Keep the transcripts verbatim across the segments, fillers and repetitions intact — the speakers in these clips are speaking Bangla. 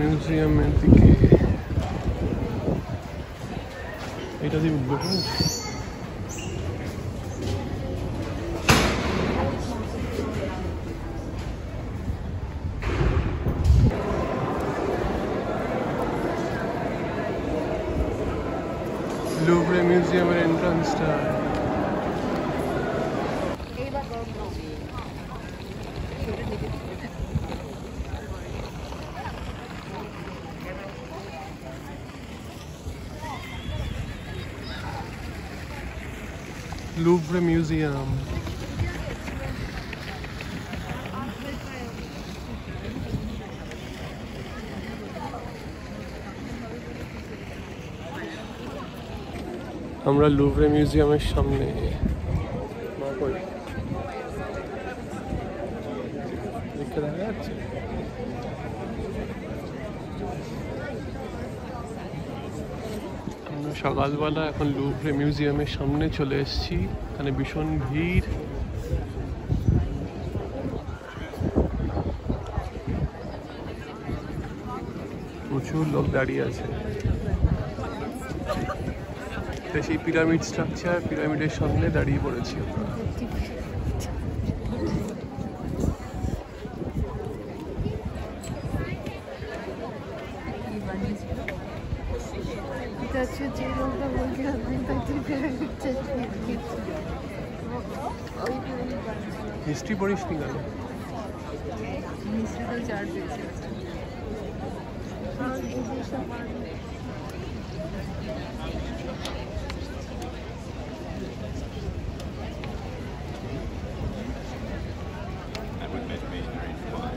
মিউজিয়ামে দিকে এটা দিয়ে উঠবো। লুভরে মিউজিয়ামের এন্ট্রান্সটা Louvre Museum. আমরা লুভরে মিউজিয়ামের সামনে সকালবেলা এখন লুভরে মিউজিয়ামের সামনে চলে এসেছি। এখানে ভীষণ ভিড়। প্রচুর লোক দাঁড়িয়ে আছে। সেই পিরামিড স্ট্রাকচার, পিরামিডের সামনে দাঁড়িয়ে পড়েছি। हिस्ट्री पढ़िस नहीं गाना हिस्ट्री तो चार पेज है। हां इंग्लिश में पढ़ ले। I would make me read why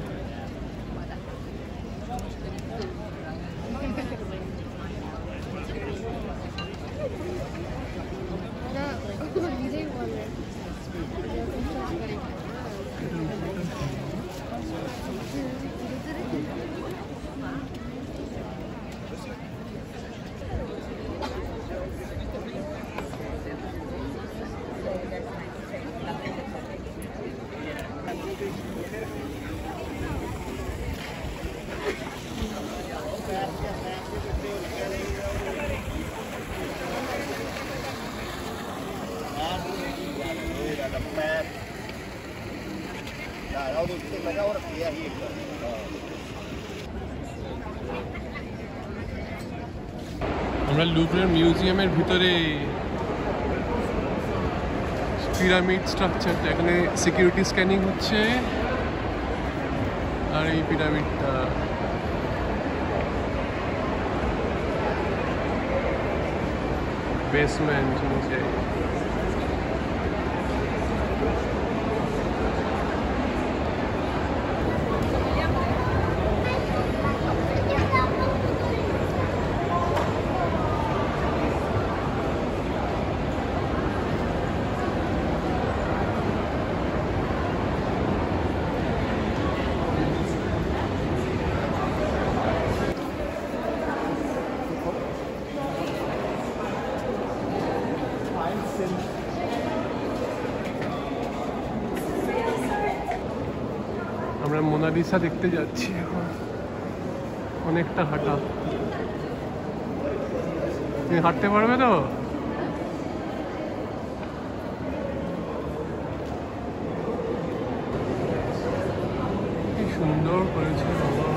আমরা লুভরের মিউজিয়ামের ভিতরে পিরামিড স্ট্রাকচারটা, এখানে সিকিউরিটি স্ক্যানিং হচ্ছে। আর এই পিরামিডটা বেসমেন্ট নিচে আমরা মোনালিসা দেখতে যাচ্ছি। এখন অনেকটা হাঁটা, তুমি হাঁটতে পারবে তো? কি সুন্দর করেছে বাবা।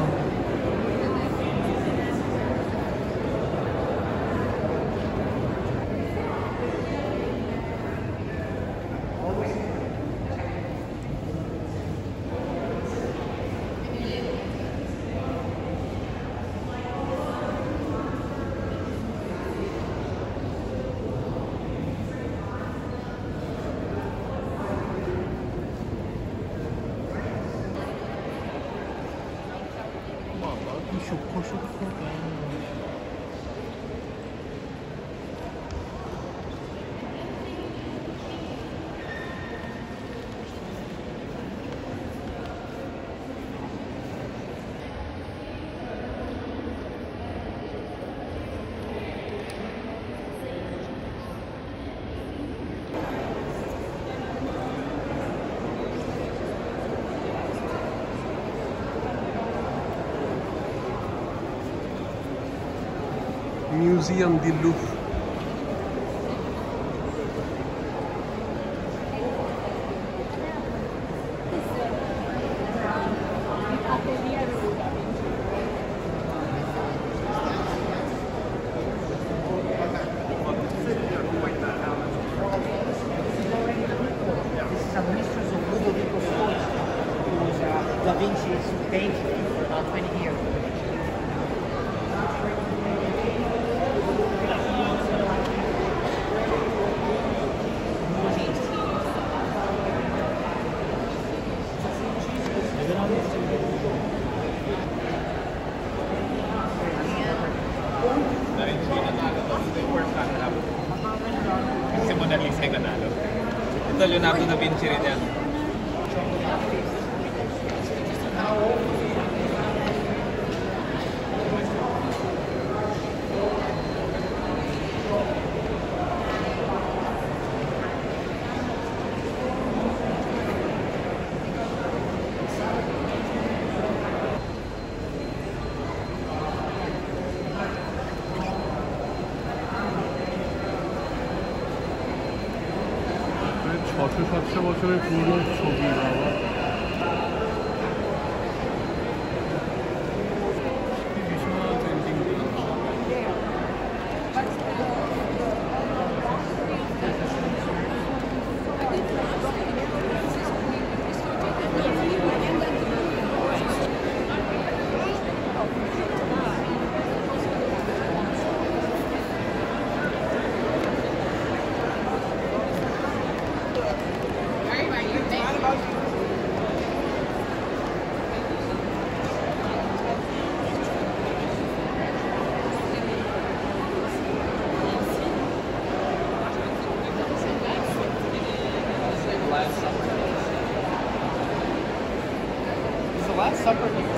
Museum du Louvre. Da Vinci painted for about twenty years. Queste Mona Lisa è canale. Da Leonardo da Vinci italiano. ছয়শ সাতশ বছরের পুরনো ছবি বাবা। Last Supper here.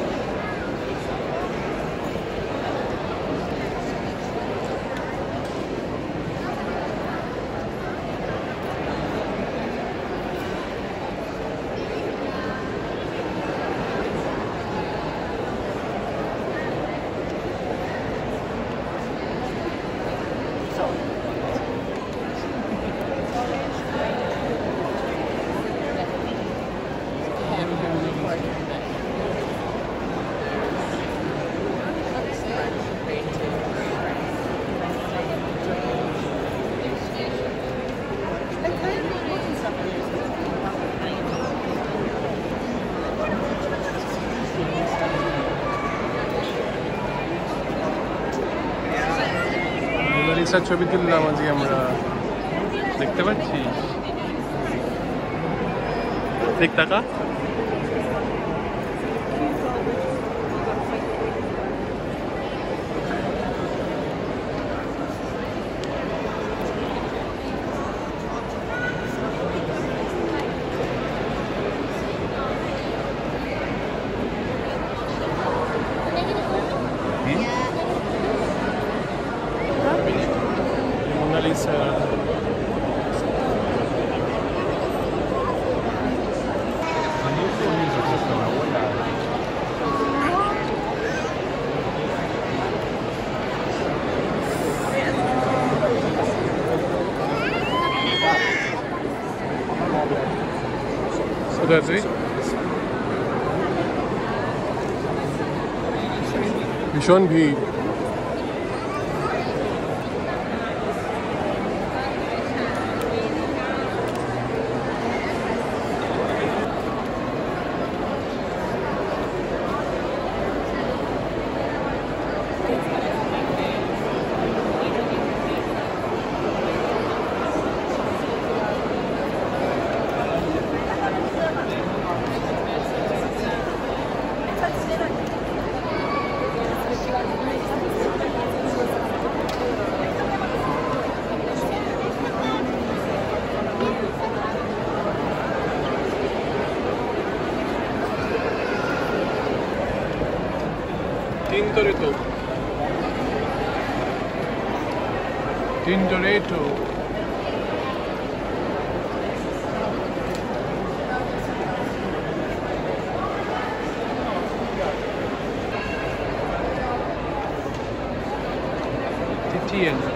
ছবি তুললাম আজকে আমরা, দেখতে পাচ্ছিস? ঠিক টাকা Lisa. So that's it? Bishon bhi. Tintoretto. Tintoretto. Titi Indian.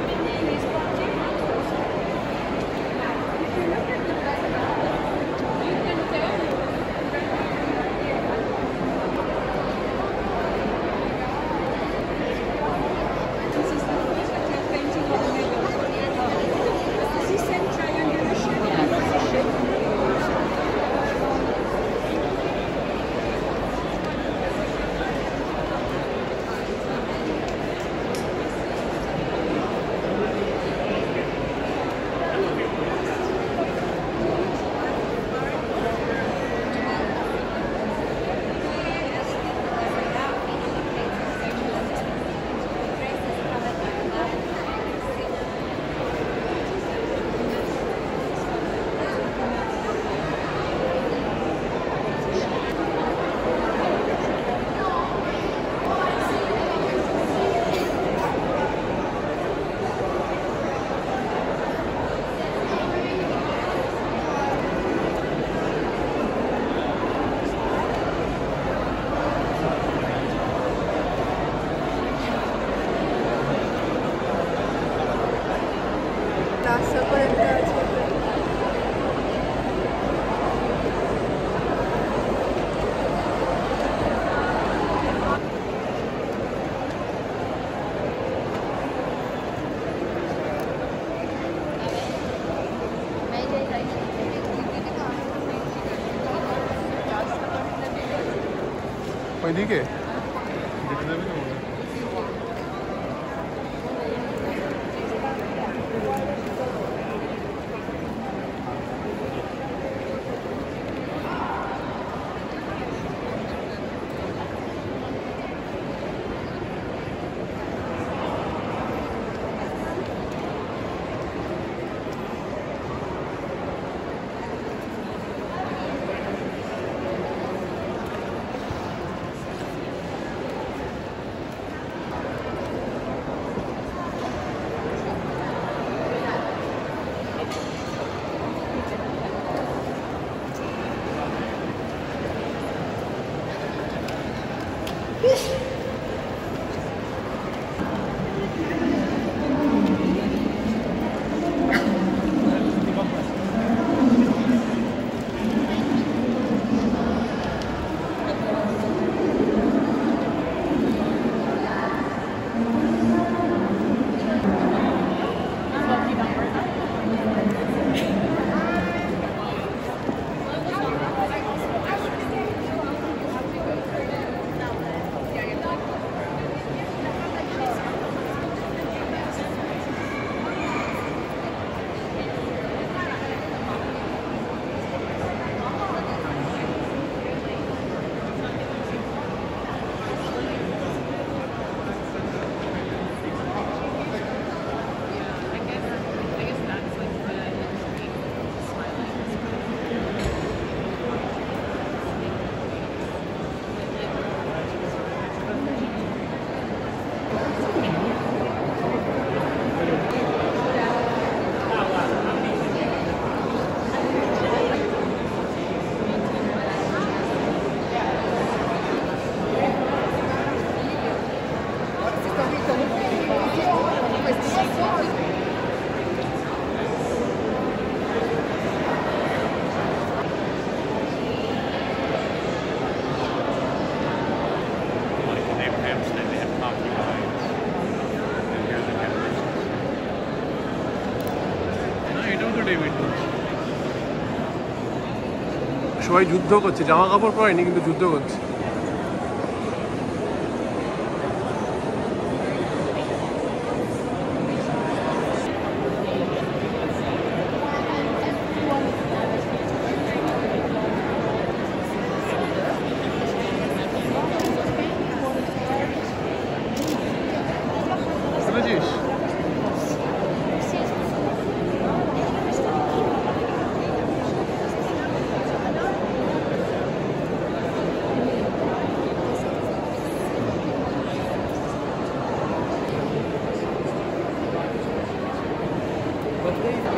Poi di che? সবাই যুদ্ধ করছে, জামা কাপড় পরেনি কিন্তু যুদ্ধ করছে। Thank you.